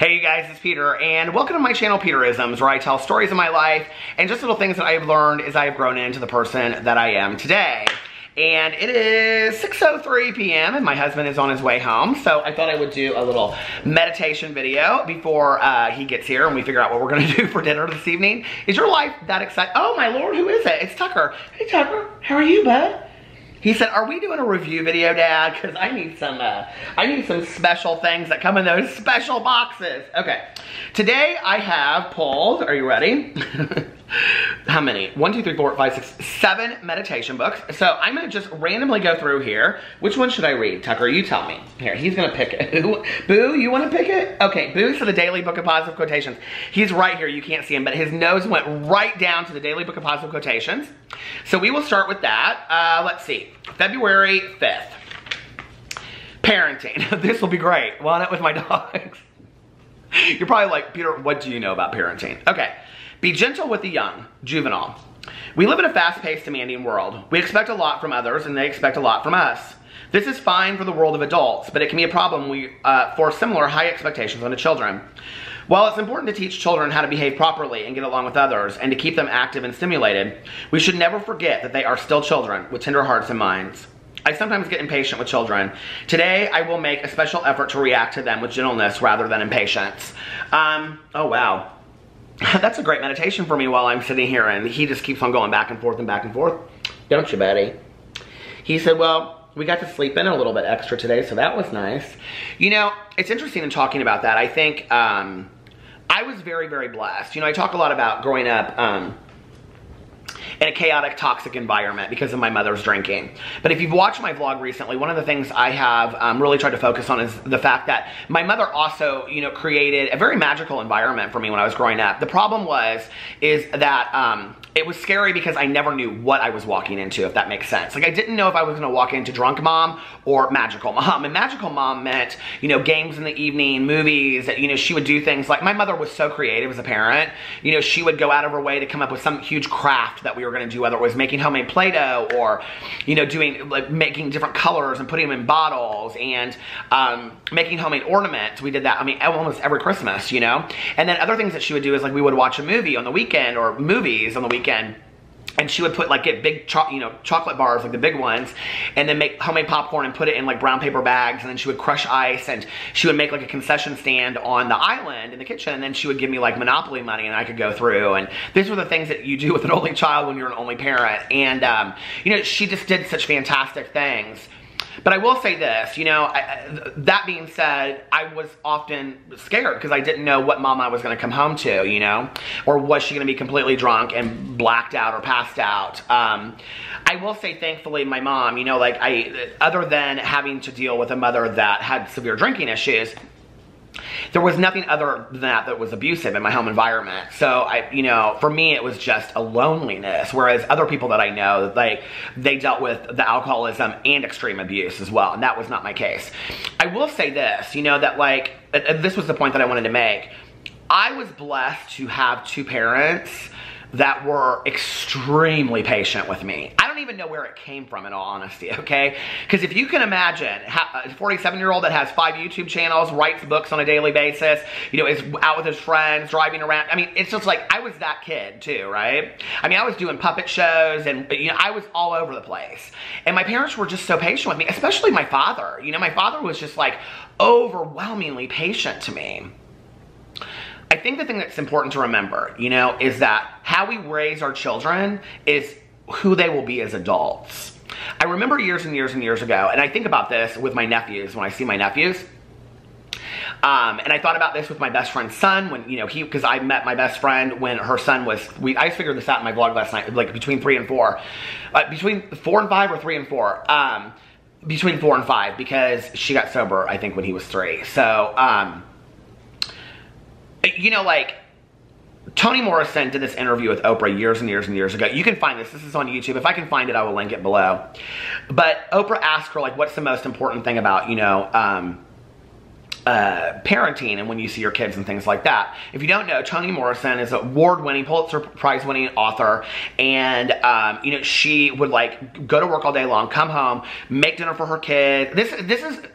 Hey you guys, it's Peter and welcome to my channel Peterisms, where I tell stories of my life and just little things that I've learned as I've grown into the person that I am today. And it is 6:03 p.m. and my husband is on his way home, so I thought I would do a little meditation video before he gets here and we figure out what we're going to do for dinner this evening. Is your life that exciting? Oh my lord, who is it? It's Tucker. Hey Tucker, how are you, bud? He said, are we doing a review video, Dad? Because I need some special things that come in those special boxes. Okay, today I have pulled, are you ready? How many? 7 meditation books. So I'm going to just randomly go through here. Which one should I read? Tucker, you tell me. Here, he's going to pick it. Boo, you want to pick it? Okay, Boo's for the Daily Book of Positive Quotations. He's right here. You can't see him, but his nose went right down to the Daily Book of Positive Quotations. So we will start with that. Let's see. February 5th. Parenting. This will be great. Well, not with my dogs. You're probably like, Peter, what do you know about parenting? Okay. Be gentle with the young, Juvenal. We live in a fast-paced, demanding world. We expect a lot from others, and they expect a lot from us. This is fine for the world of adults, but it can be a problem for similar high expectations on the children. While it's important to teach children how to behave properly and get along with others, and to keep them active and stimulated, we should never forget that they are still children with tender hearts and minds. I sometimes get impatient with children. Today, I will make a special effort to react to them with gentleness rather than impatience. Oh, wow. That's a great meditation for me while I'm sitting here, and he just keeps on going back and forth and back and forth. Don't you, buddy? He said, well, we got to sleep in a little bit extra today, so that was nice. You know, it's interesting in talking about that. I think I was very, very blessed. You know, I talk a lot about growing up in a chaotic, toxic environment because of my mother's drinking. But if you've watched my vlog recently, one of the things I have really tried to focus on is the fact that my mother also, you know, created a very magical environment for me when I was growing up. The problem is that it was scary because I never knew what I was walking into, if that makes sense. Like, I didn't know if I was going to walk into drunk mom or magical mom. And magical mom meant, you know, games in the evening, movies, that, you know, she would do things like, my mother was so creative as a parent. You know, she would go out of her way to come up with some huge craft that we were going to do, whether it was making homemade Play-Doh or, you know, doing, like, making different colors and putting them in bottles and making homemade ornaments. We did that, I mean, almost every Christmas, you know. And then other things that she would do is, like, we would watch a movie on the weekend or movies on the weekend. And she would put, like, get big, chocolate bars, like the big ones, and then make homemade popcorn and put it in, like, brown paper bags, and then she would crush ice, and she would make, like, a concession stand on the island in the kitchen, and then she would give me, like, Monopoly money, and I could go through, and these were the things that you do with an only child when you're an only parent, and, you know, she just did such fantastic things. But I will say this, you know, that being said, I was often scared because I didn't know what mom I was going to come home to, you know, or was she going to be completely drunk and blacked out or passed out. I will say, thankfully, my mom, you know, like, other than having to deal with a mother that had severe drinking issues, there was nothing other than that was abusive in my home environment. So, you know, for me, it was just a loneliness, whereas other people that I know, like, they dealt with the alcoholism and extreme abuse as well, and that was not my case. I will say this, you know, that, like, this was the point that I wanted to make. I was blessed to have two parents that were extremely patient with me. I don't even know where it came from, in all honesty, okay? Because if you can imagine, a 47-year-old that has 5 YouTube channels, writes books on a daily basis, you know, is out with his friends, driving around. I mean, it's just like, I was that kid too, right? I mean, I was doing puppet shows, and, you know, I was all over the place. And my parents were just so patient with me, especially my father. You know, my father was just, like, overwhelmingly patient to me. I think the thing that's important to remember, you know, is that how we raise our children is who they will be as adults. I remember years and years and years ago, and I think about this with my nephews when I see my nephews, and I thought about this with my best friend's son when, you know, because I met my best friend when her son was, I figured this out in my vlog last night, like, between 3 and 4, between 4 and 5 or 3 and 4, between 4 and 5, because she got sober, I think, when he was 3. So, you know, like, Toni Morrison did this interview with Oprah years and years and years ago. You can find this. This is on YouTube. If I can find it, I will link it below. But Oprah asked her, like, what's the most important thing about, you know, parenting and when you see your kids and things like that. If you don't know, Toni Morrison is an award-winning, Pulitzer Prize-winning author, and you know, she would like go to work all day long, come home, make dinner for her kids.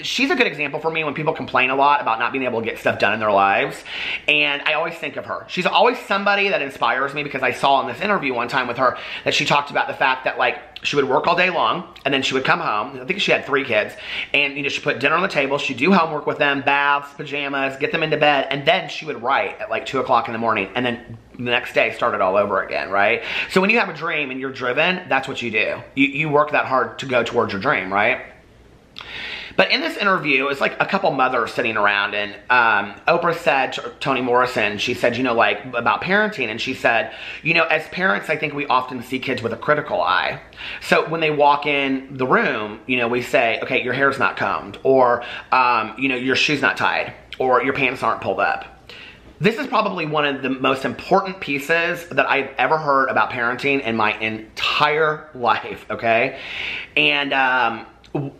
She's a good example for me when people complain a lot about not being able to get stuff done in their lives, and I always think of her. She's always somebody that inspires me, because I saw in this interview one time with her that she talked about the fact that like she would work all day long and then she would come home. I think she had 3 kids, and you know, she put dinner on the table, she'd do homework with them, baths, pajamas, get them into bed, and then she would write at like 2 o'clock in the morning, and then the next day started all over again, right? So when you have a dream and you're driven, that's what you do. You work that hard to go towards your dream, right? But in this interview, it's like a couple mothers sitting around, and Oprah said to Toni Morrison, she said, you know, like about parenting, and she said, you know, as parents, I think we often see kids with a critical eye. So when they walk in the room, you know, we say, okay, your hair's not combed, or, you know, your shoe's not tied, or your pants aren't pulled up. This is probably one of the most important pieces that I've ever heard about parenting in my entire life, okay? And,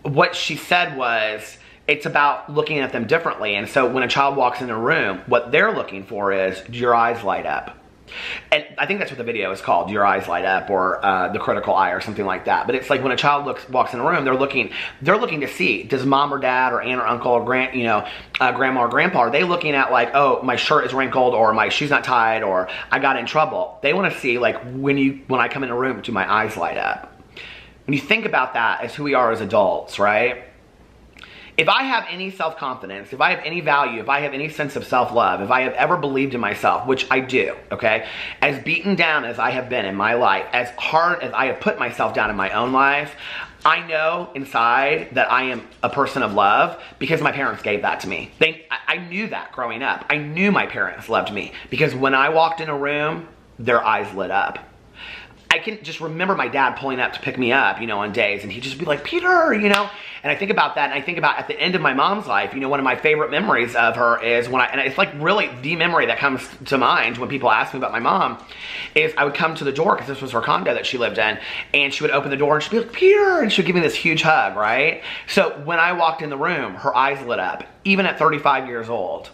what she said was, it's about looking at them differently. And so when a child walks in a room, what they're looking for is, do your eyes light up? And I think that's what the video is called, do your eyes light up, or the critical eye or something like that. But it's like when a child walks in a room, they're looking to see, does mom or dad or aunt or uncle or grandma or grandpa, are they looking at like, oh, my shirt is wrinkled, or my shoe's not tied, or I got in trouble? They want to see like, when I come in a room, do my eyes light up? When you think about that as who we are as adults, right? If I have any self-confidence, if I have any value, if I have any sense of self-love, if I have ever believed in myself, which I do, okay? As beaten down as I have been in my life, as hard as I have put myself down in my own life, I know inside that I am a person of love because my parents gave that to me. I knew that growing up. I knew my parents loved me because when I walked in a room, their eyes lit up. I can just remember my dad pulling up to pick me up, you know, on days, and he'd just be like, Peter, you know, and I think about that, and I think about at the end of my mom's life, you know, one of my favorite memories of her is when and it's like really the memory that comes to mind when people ask me about my mom, is I would come to the door, because this was her condo that she lived in, and she would open the door, and she'd be like, Peter, and she'd give me this huge hug, right? So when I walked in the room, her eyes lit up, even at 35 years old.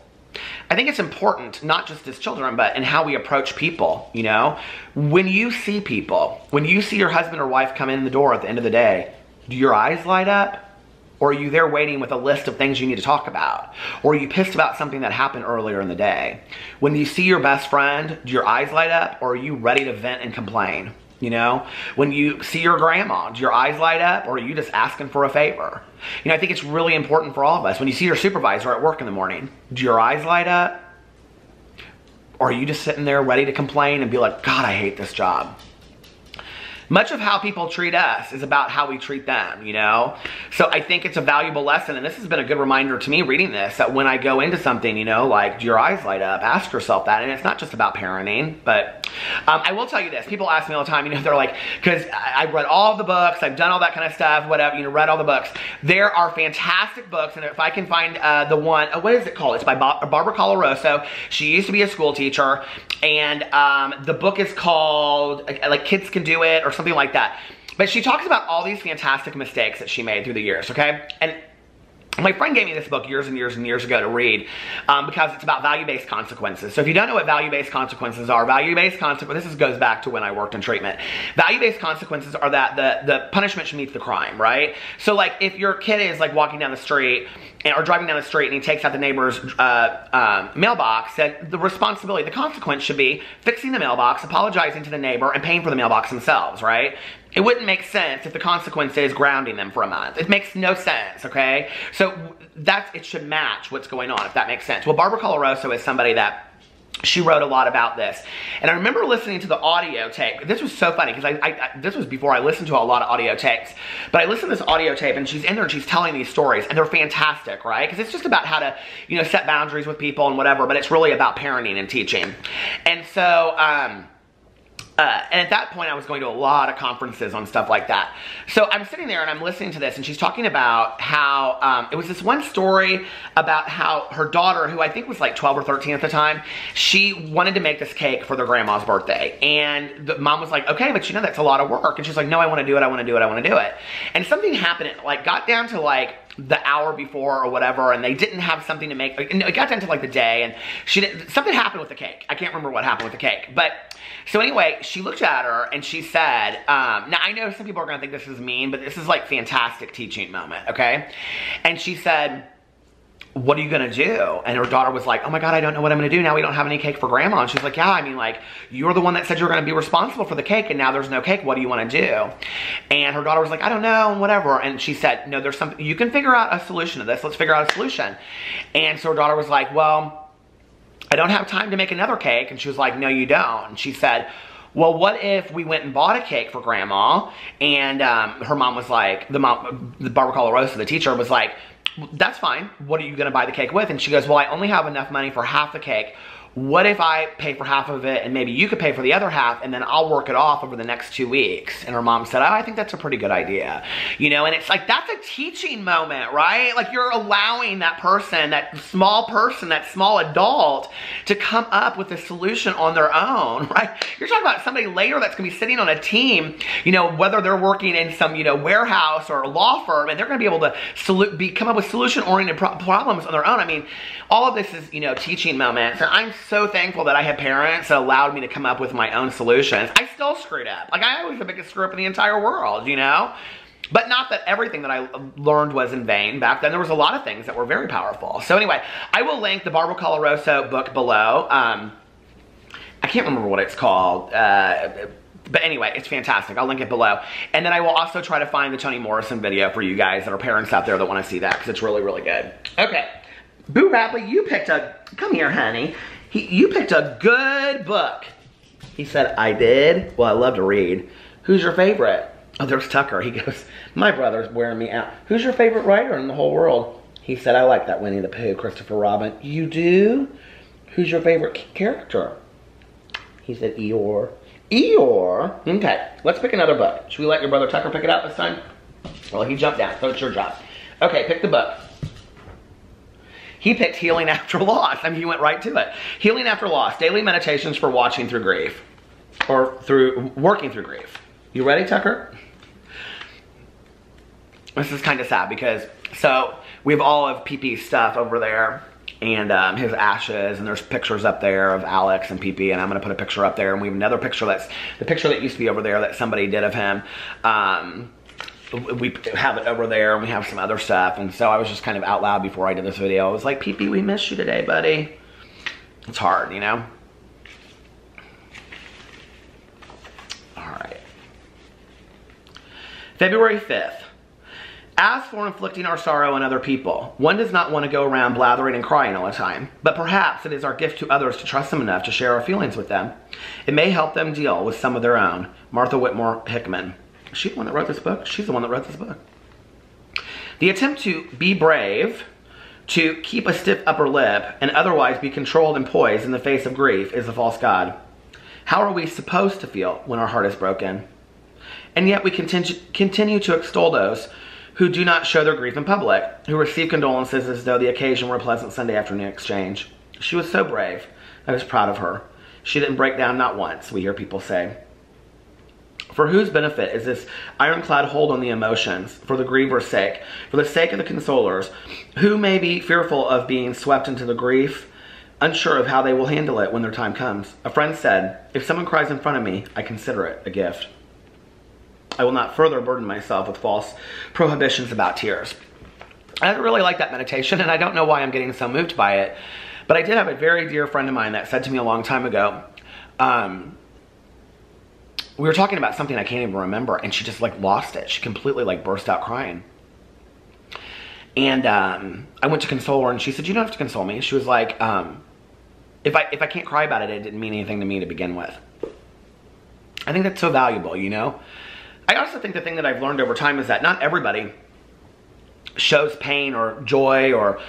I think it's important, not just as children, but in how we approach people, you know? When you see people, when you see your husband or wife come in the door at the end of the day, do your eyes light up? Or are you there waiting with a list of things you need to talk about? Or are you pissed about something that happened earlier in the day? When you see your best friend, do your eyes light up? Or are you ready to vent and complain, you know? When you see your grandma, do your eyes light up? Or are you just asking for a favor? You know, I think it's really important for all of us. When you see your supervisor at work in the morning, do your eyes light up? Or are you just sitting there ready to complain and be like, God, I hate this job? Much of how people treat us is about how we treat them, you know? So I think it's a valuable lesson, and this has been a good reminder to me reading this, that when I go into something, you know, like, do your eyes light up? Ask yourself that, and it's not just about parenting, but I will tell you this. People ask me all the time, you know, they're like, because I've read all the books, I've done all that kind of stuff, whatever, you know, read all the books. There are fantastic books, and if I can find the one, what is it called? It's by Barbara Coloroso. She used to be a school teacher, and the book is called, like, Kids Can Do It, or something like that. But she talks about all these fantastic mistakes that she made through the years, okay? And my friend gave me this book years and years and years ago to read because it's about value-based consequences. So if you don't know what value-based consequences are, value-based consequences, this goes back to when I worked in treatment. Value-based consequences are that the punishment should meet the crime, right? So like if your kid is like walking down the street or driving down the street and he takes out the neighbor's mailbox, then the responsibility, the consequence should be fixing the mailbox, apologizing to the neighbor, and paying for the mailbox themselves, right? It wouldn't make sense if the consequence is grounding them for a month. It makes no sense, okay? So it should match what's going on, if that makes sense. Well, Barbara Coloroso is somebody that she wrote a lot about this. And I remember listening to the audio tape. This was so funny because this was before I listened to a lot of audio tapes. But I listened to this audio tape, and she's in there and she's telling these stories, and they're fantastic, right? Because it's just about how to, you know, set boundaries with people and whatever, but it's really about parenting and teaching. And so, and at that point, I was going to a lot of conferences on stuff like that. So I'm sitting there and I'm listening to this, and she's talking about how it was this one story about how her daughter, who I think was like 12 or 13 at the time, she wanted to make this cake for their grandma's birthday. And the mom was like, okay, but you know, that's a lot of work. And she's like, no, I want to do it. I want to do it. I want to do it. And something happened. It like got down to like the hour before or whatever, and they didn't have something to make. And it got down to like the day, and she didn't, something happened with the cake. I can't remember what happened with the cake. But so anyway, she looked at her and she said, now I know some people are gonna think this is mean, but this is like fantastic teaching moment, okay? And she said, what are you gonna do? And her daughter was like, oh my God, I don't know what I'm gonna do now. We don't have any cake for grandma. And she's like, yeah, I mean, like, you're the one that said you're gonna be responsible for the cake, and now there's no cake. What do you wanna do? And her daughter was like, I don't know, and whatever. And she said, no, there's something, you can figure out a solution to this. Let's figure out a solution. And so her daughter was like, well, I don't have time to make another cake. And she was like, no, you don't. And she said, well, what if we went and bought a cake for grandma? And her mom was like, Barbara Coloroso, the teacher, was like, that's fine. What are you going to buy the cake with? And she goes, well, I only have enough money for half the cake. What if I pay for half of it and maybe you could pay for the other half, and then I'll work it off over the next 2 weeks? And her mom said, oh, I think that's a pretty good idea. You know, and it's like, that's a teaching moment, right? Like, you're allowing that person, that small adult, to come up with a solution on their own, right? You're talking about somebody later that's going to be sitting on a team, you know, whether they're working in some, you know, warehouse or a law firm, and they're going to be able to come up with solution-oriented problems on their own. I mean, all of this is, you know, teaching moments, and I'm so thankful that I had parents that allowed me to come up with my own solutions. I still screwed up. Like, I was the biggest screw up in the entire world, you know? But not that everything that I learned was in vain. Back then, there was a lot of things that were very powerful. So anyway, I will link the Barbara Coloroso book below. I can't remember what it's called. But anyway, it's fantastic. I'll link it below. And then I will also try to find the Toni Morrison video for you guys that are parents out there that want to see that, because it's really, really good. Okay. Boo Radley, you picked a... Come here, honey. You picked a good book. He said, I did? Well, I love to read. Who's your favorite? Oh, there's Tucker. He goes, my brother's wearing me out. Who's your favorite writer in the whole world? He said, I like that Winnie the Pooh, Christopher Robin. You do? Who's your favorite character? He said, Eeyore. Eeyore? Okay, let's pick another book. Should we let your brother Tucker pick it out this time? Well, he jumped down, so it's your job. Okay, pick the book. He picked Healing After Loss. I mean, he went right to it. Healing After Loss, Daily Meditations for Watching Through Grief, or through working through grief. You ready, Tucker? This is kind of sad because, so we have all of PP's stuff over there, and his ashes, and there's pictures up there of Alex and PP, and I'm gonna put a picture up there, and we have another picture that's, the picture that used to be over there that somebody did of him. We have it over there, and we have some other stuff. And so I was just kind of out loud before I did this video. I was like, PP, we missed you today, buddy. It's hard, you know? All right. February 5th. As for inflicting our sorrow on other people, one does not want to go around blathering and crying all the time, but perhaps it is our gift to others to trust them enough to share our feelings with them. It may help them deal with some of their own. Martha Whitmore Hickman. Is she the one that wrote this book? She's the one that wrote this book. The attempt to be brave, to keep a stiff upper lip, and otherwise be controlled and poised in the face of grief is a false god. How are we supposed to feel when our heart is broken? And yet we continue to extol those who do not show their grief in public, who receive condolences as though the occasion were a pleasant Sunday afternoon exchange. She was so brave. I was proud of her. She didn't break down, not once, we hear people say. For whose benefit is this ironclad hold on the emotions? For the griever's sake, for the sake of the consolers, who may be fearful of being swept into the grief, unsure of how they will handle it when their time comes. A friend said, if someone cries in front of me, I consider it a gift. I will not further burden myself with false prohibitions about tears. I really like that meditation, and I don't know why I'm getting so moved by it, but I did have a very dear friend of mine that said to me a long time ago, we were talking about something I can't even remember, and she just like lost it. She completely like burst out crying. And I went to console her, and she said, you don't have to console me. She was like, if I can't cry about it, it didn't mean anything to me to begin with. I think that's so valuable, you know? I also think the thing that I've learned over time is that not everybody shows pain or joy or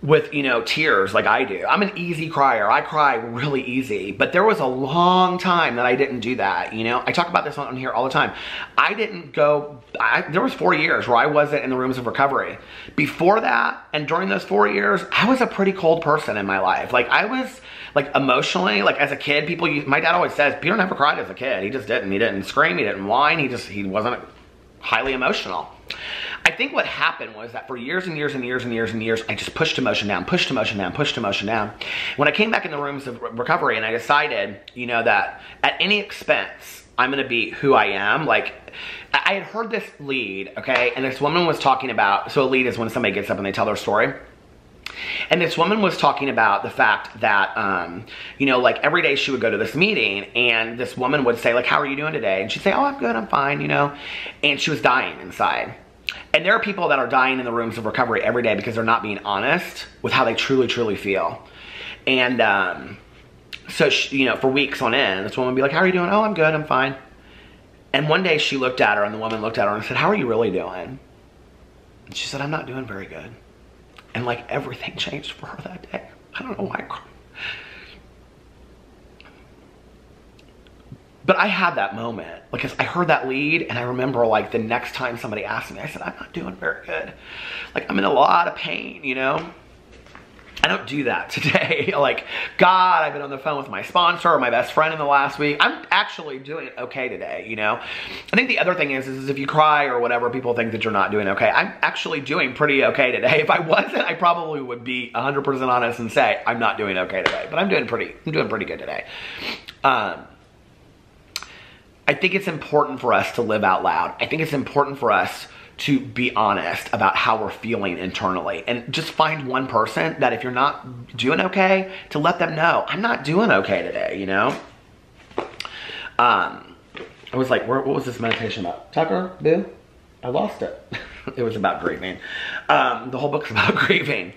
with, you know, tears like I do. I'm an easy crier. I cry really easy. But there was a long time that I didn't do that, you know. I talk about this on here all the time. I didn't go, there was 4 years where I wasn't in the rooms of recovery. Before that and during those 4 years, I was a pretty cold person in my life. Like, I was, like, emotionally, like, as a kid, people, my dad always says, Peter never cried as a kid. He just didn't. He didn't scream. He didn't whine. He wasn't highly emotional. I think what happened was that for years and years, I just pushed emotion down. When I came back in the rooms of recovery and I decided, you know, that at any expense, I'm going to be who I am. Like, I had heard this lead, okay? And this woman was talking about, so a lead is when somebody gets up and they tell their story. And this woman was talking about the fact that, you know, like every day she would go to this meeting and this woman would say, like, how are you doing today? And she'd say, oh, I'm good, I'm fine, you know? And she was dying inside. And there are people that are dying in the rooms of recovery every day because they're not being honest with how they truly, truly feel. And so, she, you know, for weeks on end, this woman would be like, how are you doing? Oh, I'm good, I'm fine. And one day she looked at her and the woman looked at her and said, how are you really doing? And she said, I'm not doing very good. And like everything changed for her that day. I don't know why. But I had that moment because I heard that lead and I remember like the next time somebody asked me, I said, I'm not doing very good. Like I'm in a lot of pain, you know? I don't do that today. Like, God, I've been on the phone with my sponsor or my best friend in the last week. I'm actually doing okay today, you know? I think the other thing is if you cry or whatever, people think that you're not doing okay. I'm actually doing pretty okay today. If I wasn't, I probably would be 100% honest and say, I'm not doing okay today, but I'm doing pretty good today. I think it's important for us to live out loud. I think it's important for us to be honest about how we're feeling internally and just find one person that if you're not doing okay, to let them know, I'm not doing okay today, you know? I was like, what was this meditation about? Tucker, boo? I lost it. It was about grieving. The whole book's about grieving.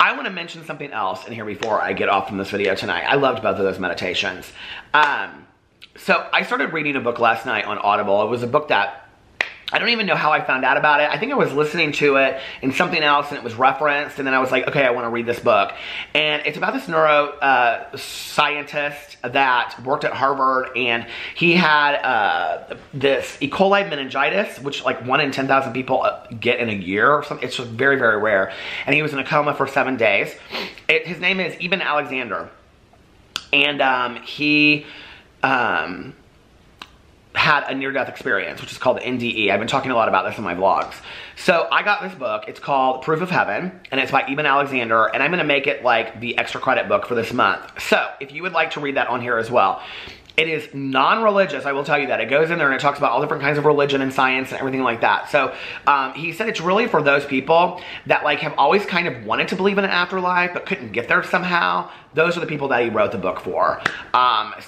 I want to mention something else in here before I get off from this video tonight. I loved both of those meditations. So I started reading a book last night on Audible. It was a book that I don't even know how I found out about it. I think I was listening to it in something else and it was referenced and then I was like, okay, I want to read this book. And it's about this neuroscientist that worked at Harvard and he had this E. coli meningitis, which like 1 in 10,000 people get in a year or something. It's just very, very rare. And he was in a coma for 7 days. His name is Eben Alexander. And he had a near-death experience, which is called NDE. I've been talking a lot about this in my vlogs. So I got this book. It's called Proof of Heaven, and it's by Eben Alexander, and I'm going to make it like the extra credit book for this month. So if you would like to read that on here as well. It is non-religious, I will tell you that. It goes in there and it talks about all different kinds of religion and science and everything like that. So he said it's really for those people that like have always kind of wanted to believe in an afterlife but couldn't get there somehow. Those are the people that he wrote the book for.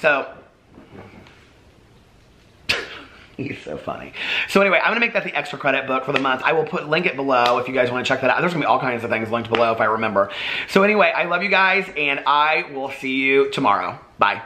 So he's so funny. So anyway, I'm going to make that the extra credit book for the month. I will link it below if you guys want to check that out. There's going to be all kinds of things linked below if I remember. So anyway, I love you guys and I will see you tomorrow. Bye.